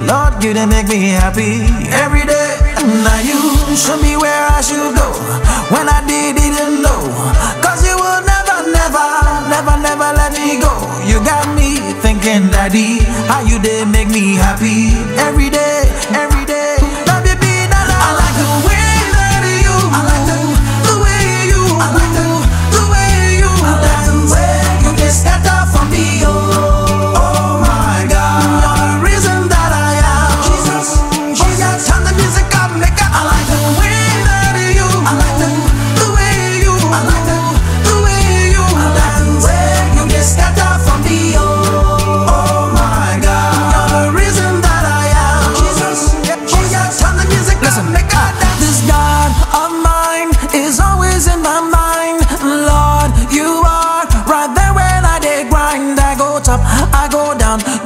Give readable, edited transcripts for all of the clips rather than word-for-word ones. Lord, you done make me happy every day. Now you show me where I should go when I didn't know. Cause you will never, never, never, never let me go. You got me thinking, Daddy, how you did make me happy every day, every day. I like the way that you move. I like the way you move. I like the way you move. I like the way you get stepped up from me, oh.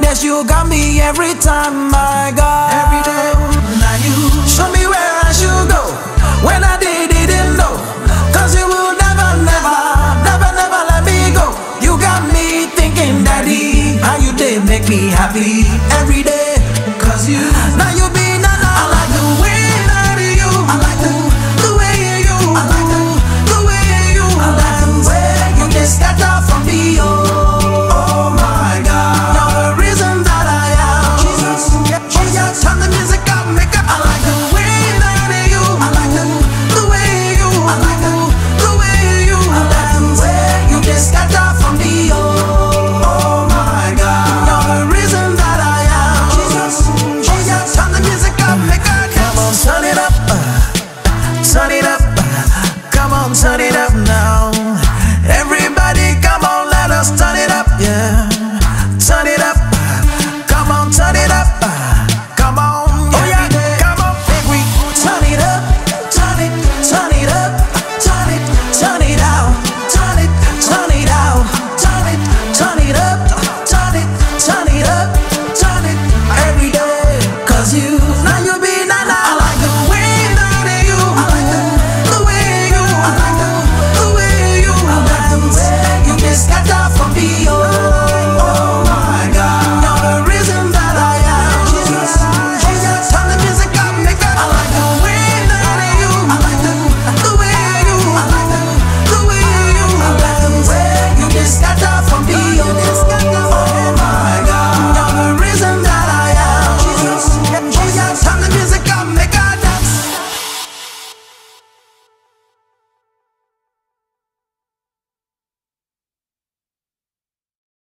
Yes, you got me every time I go.